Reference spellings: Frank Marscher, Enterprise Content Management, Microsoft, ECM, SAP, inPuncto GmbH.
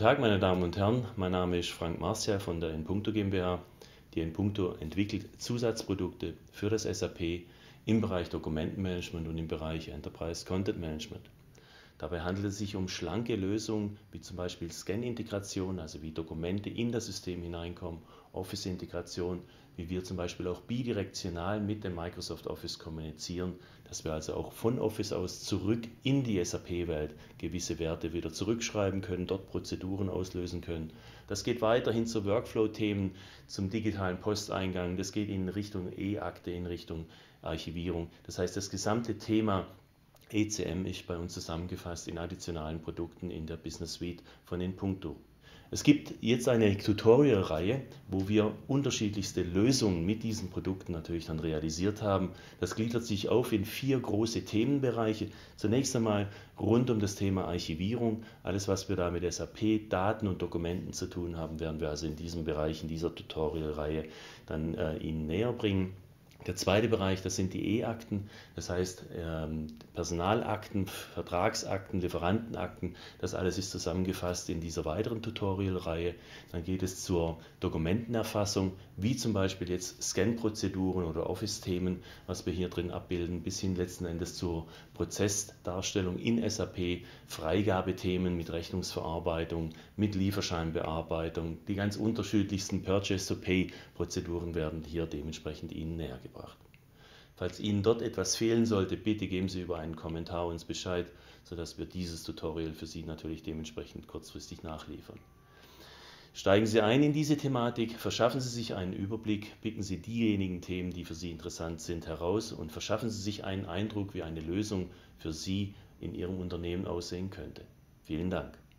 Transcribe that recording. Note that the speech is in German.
Guten Tag, meine Damen und Herren, mein Name ist Frank Marscher von der inPuncto GmbH. Die inPuncto entwickelt Zusatzprodukte für das SAP im Bereich Dokumentenmanagement und im Bereich Enterprise Content Management. Dabei handelt es sich um schlanke Lösungen wie zum Beispiel Scan-Integration, also wie Dokumente in das System hineinkommen, Office-Integration, wie wir zum Beispiel auch bidirektional mit dem Microsoft Office kommunizieren, dass wir also auch von Office aus zurück in die SAP-Welt gewisse Werte wieder zurückschreiben können, dort Prozeduren auslösen können. Das geht weiter hin zu Workflow-Themen, zum digitalen Posteingang, das geht in Richtung E-Akte, in Richtung Archivierung. Das heißt, das gesamte Thema ECM ist bei uns zusammengefasst in additionalen Produkten in der Business Suite von inPuncto. Es gibt jetzt eine Tutorial-Reihe, wo wir unterschiedlichste Lösungen mit diesen Produkten natürlich dann realisiert haben. Das gliedert sich auf in 4 große Themenbereiche. Zunächst einmal rund um das Thema Archivierung. Alles, was wir da mit SAP, Daten und Dokumenten zu tun haben, werden wir also in diesem Bereich, in dieser Tutorial-Reihe dann Ihnen näher bringen. Der zweite Bereich, das sind die E-Akten, das heißt Personalakten, Vertragsakten, Lieferantenakten, das alles ist zusammengefasst in dieser weiteren Tutorial-Reihe. Dann geht es zur Dokumentenerfassung, wie zum Beispiel jetzt Scan-Prozeduren oder Office-Themen, was wir hier drin abbilden, bis hin letzten Endes zur Prozessdarstellung in SAP, Freigabethemen mit Rechnungsverarbeitung, mit Lieferscheinbearbeitung, die ganz unterschiedlichsten Purchase-to-Pay-Prozeduren werden hier dementsprechend Ihnen näher gebracht. Falls Ihnen dort etwas fehlen sollte, bitte geben Sie über einen Kommentar uns Bescheid, sodass wir dieses Tutorial für Sie natürlich dementsprechend kurzfristig nachliefern. Steigen Sie ein in diese Thematik, verschaffen Sie sich einen Überblick, picken Sie diejenigen Themen, die für Sie interessant sind, heraus und verschaffen Sie sich einen Eindruck, wie eine Lösung für Sie in Ihrem Unternehmen aussehen könnte. Vielen Dank.